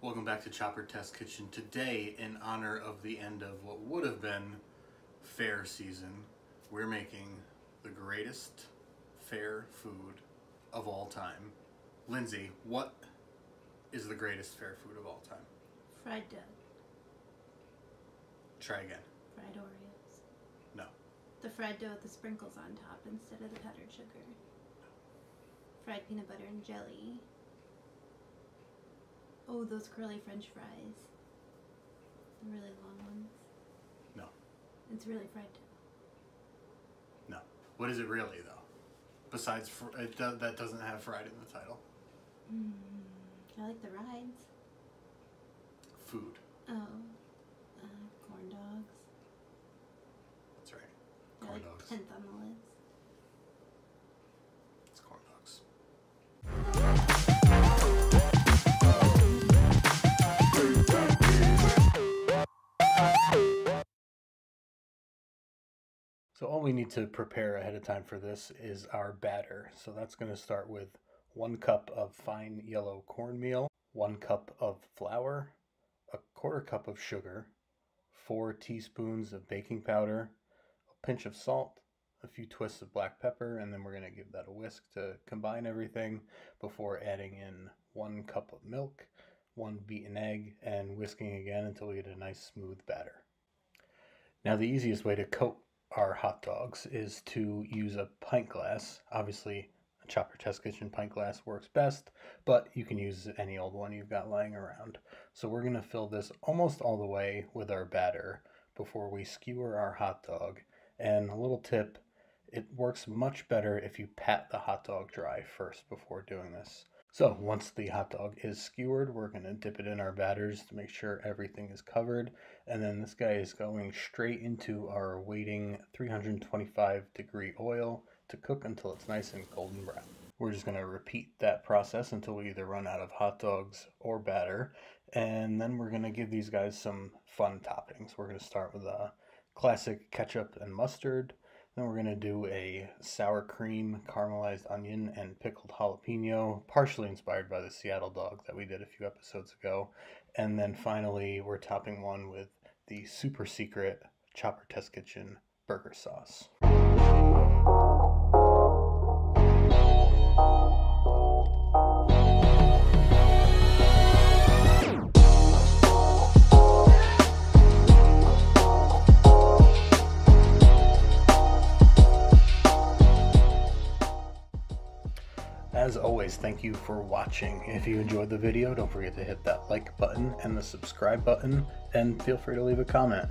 Welcome back to Chopper Test Kitchen. Today, in honor of the end of what would have been fair season, we're making the greatest fair food of all time. Lindsay, what is the greatest fair food of all time? Fried dough. Try again. Fried Oreos. No. The fried dough with the sprinkles on top instead of the powdered sugar. Fried peanut butter and jelly. Oh, those curly French fries. The really long ones. No. It's really fried dough. No. What is it really, though? Besides, that doesn't have fried in the title. I like the rides. Food. Oh. Corn dogs. That's right. Corn dogs. 10th on the list. It's corn dogs. So all we need to prepare ahead of time for this is our batter. So that's going to start with 1 cup of fine yellow cornmeal, 1 cup of flour, a 1/4 cup of sugar, 4 teaspoons of baking powder, a pinch of salt, a few twists of black pepper, and then we're going to give that a whisk to combine everything before adding in 1 cup of milk, 1 beaten egg, and whisking again until we get a nice smooth batter. Now the easiest way to coat our hot dogs is to use a pint glass. Obviously, a Chopper Test Kitchen pint glass works best, but you can use any old one you've got lying around. So we're going to fill this almost all the way with our batter before we skewer our hot dog. And a little tip, it works much better if you pat the hot dog dry first before doing this. So once the hot dog is skewered, we're going to dip it in our batters to make sure everything is covered. And then this guy is going straight into our waiting 325-degree oil to cook until it's nice and golden brown. We're just going to repeat that process until we either run out of hot dogs or batter. And then we're going to give these guys some fun toppings. We're going to start with a classic ketchup and mustard. Then we're going to do a sour cream, caramelized onion, and pickled jalapeno, partially inspired by the Seattle dog that we did a few episodes ago. And then finally, we're topping one with the super secret Chopper Test Kitchen burger sauce. As always, thank you for watching. If you enjoyed the video, don't forget to hit that like button and the subscribe button, and feel free to leave a comment.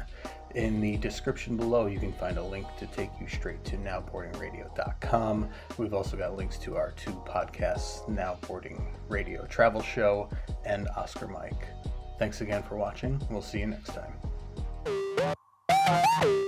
In the description below, you can find a link to take you straight to nowboardingradio.com. We've also got links to our 2 podcasts, Now Boarding Radio Travel Show and Oscar Mike. Thanks again for watching. We'll see you next time.